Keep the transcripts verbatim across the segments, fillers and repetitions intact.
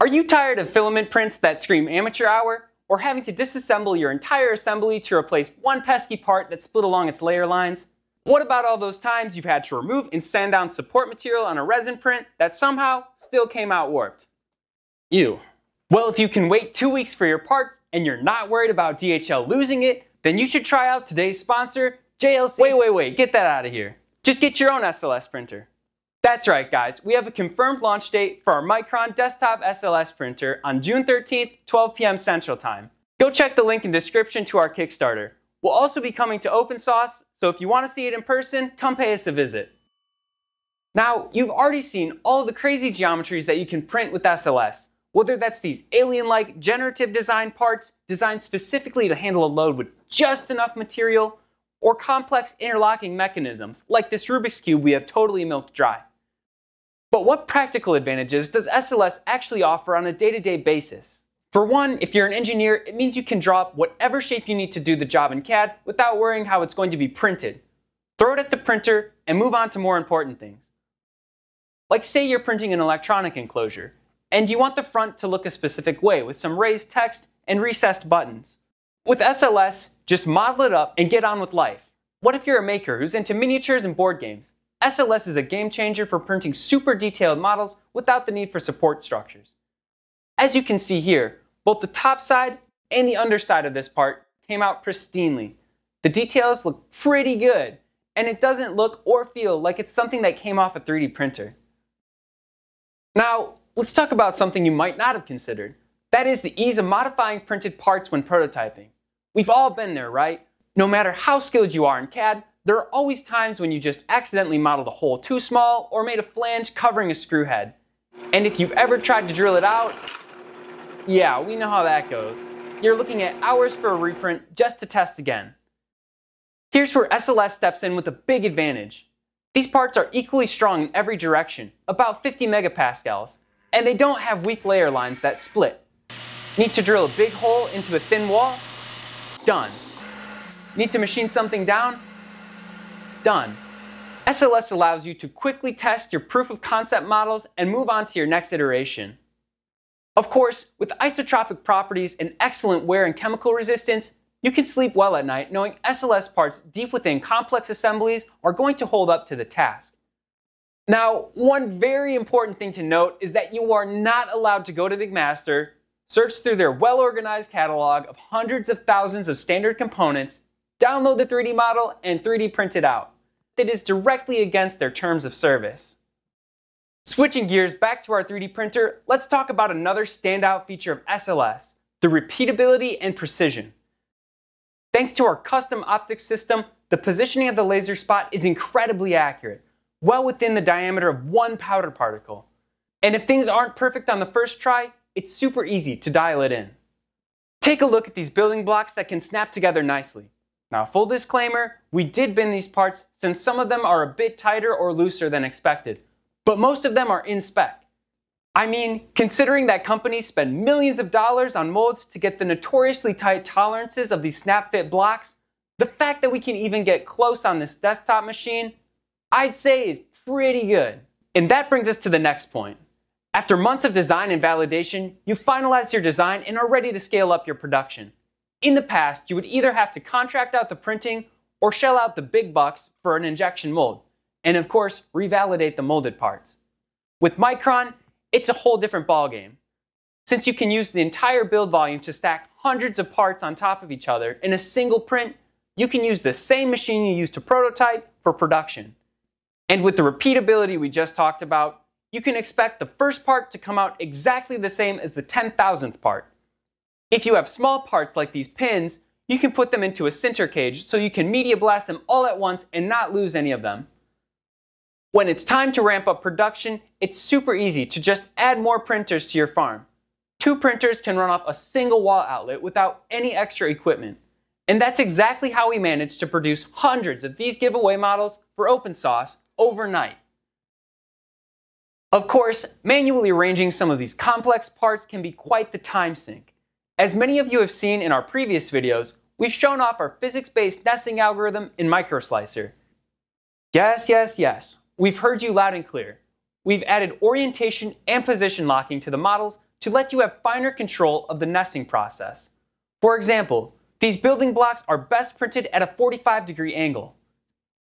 Are you tired of filament prints that scream amateur hour, or having to disassemble your entire assembly to replace one pesky part that's split along its layer lines? What about all those times you've had to remove and sand down support material on a resin print that somehow still came out warped? Ew. Well, if you can wait two weeks for your parts and you're not worried about D H L losing it, then you should try out today's sponsor, J L C. Wait, wait, wait, get that out of here. Just get your own S L S printer. That's right, guys. We have a confirmed launch date for our Micron Desktop S L S Printer on June thirteenth, twelve p m Central Time. Go check the link in description to our Kickstarter. We'll also be coming to OpenSauce, so if you want to see it in person, come pay us a visit. Now, you've already seen all the crazy geometries that you can print with S L S, whether that's these alien-like generative design parts designed specifically to handle a load with just enough material, or complex interlocking mechanisms like this Rubik's Cube we have totally milked dry. But what practical advantages does S L S actually offer on a day-to-day basis? For one, if you're an engineer, it means you can draw up whatever shape you need to do the job in C A D without worrying how it's going to be printed. Throw it at the printer and move on to more important things. Like say you're printing an electronic enclosure, and you want the front to look a specific way with some raised text and recessed buttons. With S L S, just model it up and get on with life. What if you're a maker who's into miniatures and board games? S L S is a game changer for printing super detailed models without the need for support structures. As you can see here, both the top side and the underside of this part came out pristinely. The details look pretty good, and it doesn't look or feel like it's something that came off a three D printer. Now, let's talk about something you might not have considered. That is the ease of modifying printed parts when prototyping. We've all been there, right? No matter how skilled you are in C A D, there are always times when you just accidentally modeled a hole too small or made a flange covering a screw head. And if you've ever tried to drill it out, yeah, we know how that goes. You're looking at hours for a reprint just to test again. Here's where S L S steps in with a big advantage. These parts are equally strong in every direction, about fifty megapascals, and they don't have weak layer lines that split. Need to drill a big hole into a thin wall? Done. Need to machine something down? Done. S L S allows you to quickly test your proof of concept models and move on to your next iteration. Of course, with isotropic properties and excellent wear and chemical resistance, you can sleep well at night knowing S L S parts deep within complex assemblies are going to hold up to the task. Now, one very important thing to note is that you are not allowed to go to McMaster, search through their well-organized catalog of hundreds of thousands of standard components, download the three D model, and three D print it out. That is directly against their terms of service. Switching gears back to our three D printer, let's talk about another standout feature of S L S, the repeatability and precision. Thanks to our custom optics system, the positioning of the laser spot is incredibly accurate, well within the diameter of one powder particle. And if things aren't perfect on the first try, it's super easy to dial it in. Take a look at these building blocks that can snap together nicely. Now, full disclaimer, we did bin these parts since some of them are a bit tighter or looser than expected. But most of them are in spec. I mean, considering that companies spend millions of dollars on molds to get the notoriously tight tolerances of these snap-fit blocks, the fact that we can even get close on this desktop machine, I'd say is pretty good. And that brings us to the next point. After months of design and validation, you finalize your design and are ready to scale up your production. In the past, you would either have to contract out the printing or shell out the big bucks for an injection mold. And of course, revalidate the molded parts. With Micron, it's a whole different ballgame, since you can use the entire build volume to stack hundreds of parts on top of each other in a single print. You can use the same machine you used to prototype for production. And with the repeatability we just talked about, you can expect the first part to come out exactly the same as the ten thousandth part. If you have small parts like these pins, you can put them into a sinter cage so you can media blast them all at once and not lose any of them. When it's time to ramp up production, it's super easy to just add more printers to your farm. Two printers can run off a single wall outlet without any extra equipment. And that's exactly how we managed to produce hundreds of these giveaway models for OpenSauce overnight. Of course, manually arranging some of these complex parts can be quite the time sink. As many of you have seen in our previous videos, we've shown off our physics-based nesting algorithm in MicroSlicer. Yes, yes, yes. We've heard you loud and clear. we've added orientation and position locking to the models to let you have finer control of the nesting process. For example, these building blocks are best printed at a forty-five degree angle.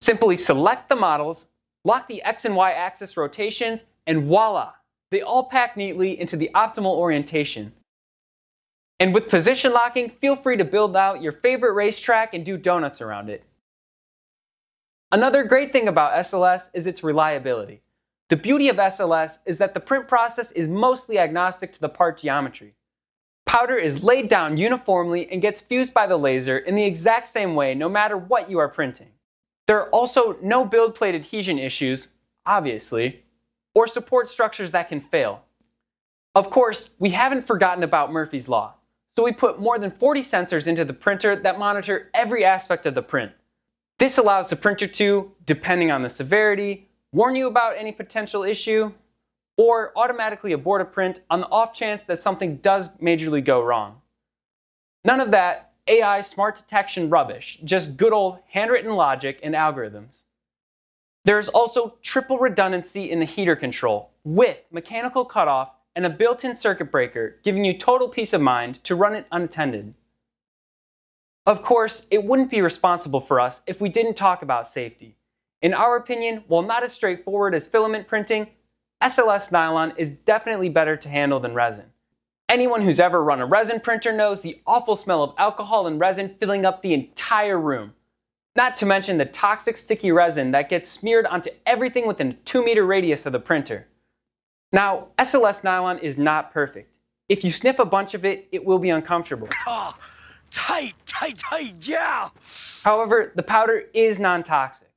Simply select the models, lock the X and Y axis rotations, and voila! They all pack neatly into the optimal orientation. And with position locking, feel free to build out your favorite racetrack and do donuts around it. Another great thing about S L S is its reliability. The beauty of S L S is that the print process is mostly agnostic to the part geometry. Powder is laid down uniformly and gets fused by the laser in the exact same way no matter what you are printing. There are also no build plate adhesion issues, obviously, or support structures that can fail. Of course, we haven't forgotten about Murphy's Law, so we put more than forty sensors into the printer that monitor every aspect of the print. This allows the printer to, depending on the severity, warn you about any potential issue, or automatically abort a print on the off chance that something does majorly go wrong. None of that A I smart detection rubbish, just good old handwritten logic and algorithms. There is also triple redundancy in the heater control, with mechanical cutoff and a built-in circuit breaker, giving you total peace of mind to run it unattended. Of course, it wouldn't be responsible for us if we didn't talk about safety. In our opinion, while not as straightforward as filament printing, S L S nylon is definitely better to handle than resin. Anyone who's ever run a resin printer knows the awful smell of alcohol and resin filling up the entire room. Not to mention the toxic sticky resin that gets smeared onto everything within a two meter radius of the printer. Now, S L S nylon is not perfect. If you sniff a bunch of it, it will be uncomfortable. Oh, tight, tight, tight, yeah! However, the powder is non-toxic.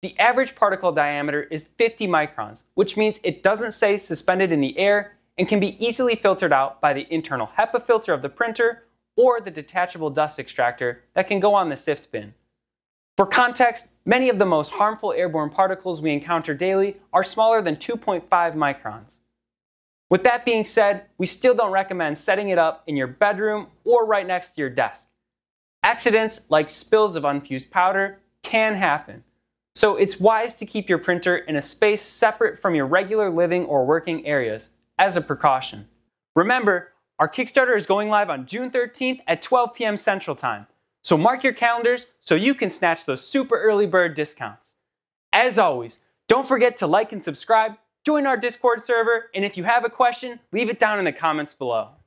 The average particle diameter is fifty microns, which means it doesn't stay suspended in the air and can be easily filtered out by the internal HEPA filter of the printer or the detachable dust extractor that can go on the sift bin. For context, many of the most harmful airborne particles we encounter daily are smaller than two point five microns. With that being said, we still don't recommend setting it up in your bedroom or right next to your desk. Accidents like spills of unfused powder can happen, so it's wise to keep your printer in a space separate from your regular living or working areas, as a precaution. Remember, our Kickstarter is going live on June thirteenth at twelve p m Central Time, so mark your calendars so you can snatch those super early bird discounts. As always, don't forget to like and subscribe, join our Discord server, and if you have a question, leave it down in the comments below.